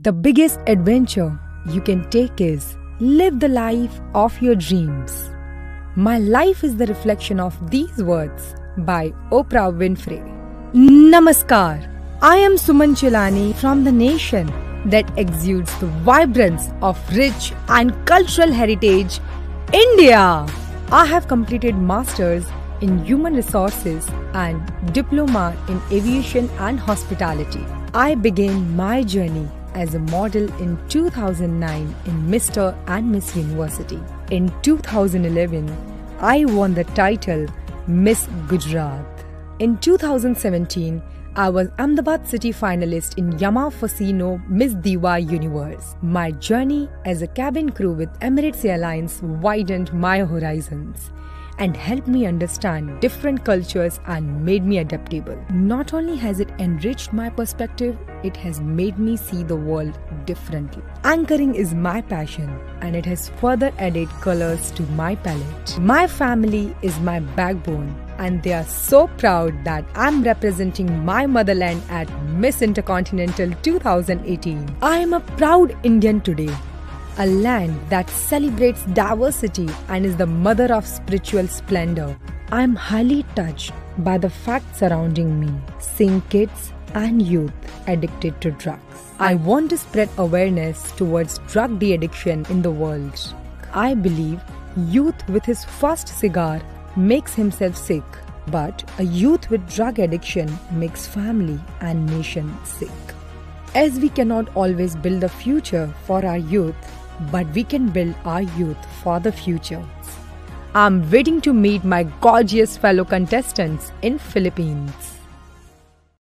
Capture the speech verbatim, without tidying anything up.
The biggest adventure you can take is live the life of your dreams. My life is the reflection of these words by Oprah Winfrey. Namaskar, I am Suman Chellani from the nation that exudes the vibrance of rich and cultural heritage, India. I have completed masters in human resources and diploma in aviation and hospitality. I began my journey as a model in two thousand nine in Mister and Miss University. In two thousand eleven, I won the title Miss Gujarat. In two thousand seventeen, I was Ahmedabad City finalist in Yamaha Fascino Miss Diva Universe. My journey as a cabin crew with Emirates Airlines widened my horizons and helped me understand different cultures and made me adaptable. Not only has it enriched my perspective, it has made me see the world differently. Anchoring is my passion and it has further added colors to my palette. My family is my backbone and they are so proud that I'm representing my motherland at Miss Intercontinental two thousand eighteen. I am a proud Indian today. A land that celebrates diversity and is the mother of spiritual splendor. I am highly touched by the facts surrounding me, seeing kids and youth addicted to drugs. I want to spread awareness towards drug de-addiction in the world. I believe youth with his first cigar makes himself sick, but a youth with drug addiction makes family and nation sick. As we cannot always build a future for our youth, but we can build our youth for the future. I'm waiting to meet my gorgeous fellow contestants in Philippines.